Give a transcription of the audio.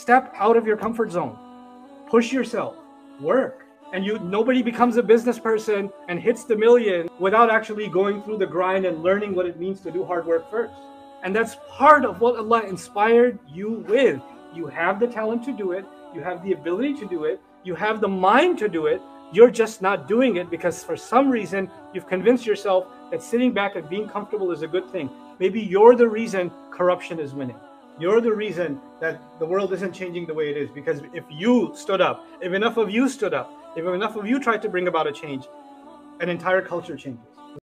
Step out of your comfort zone. Push yourself. Work. And nobody becomes a business person and hits the million without actually going through the grind and learning what it means to do hard work first. And that's part of what Allah inspired you with. You have the talent to do it. You have the ability to do it. You have the mind to do it. You're just not doing it because for some reason you've convinced yourself that sitting back and being comfortable is a good thing. Maybe you're the reason corruption is winning. You're the reason that the world isn't changing the way it is, because if you stood up, if enough of you stood up, if enough of you tried to bring about a change, an entire culture changes.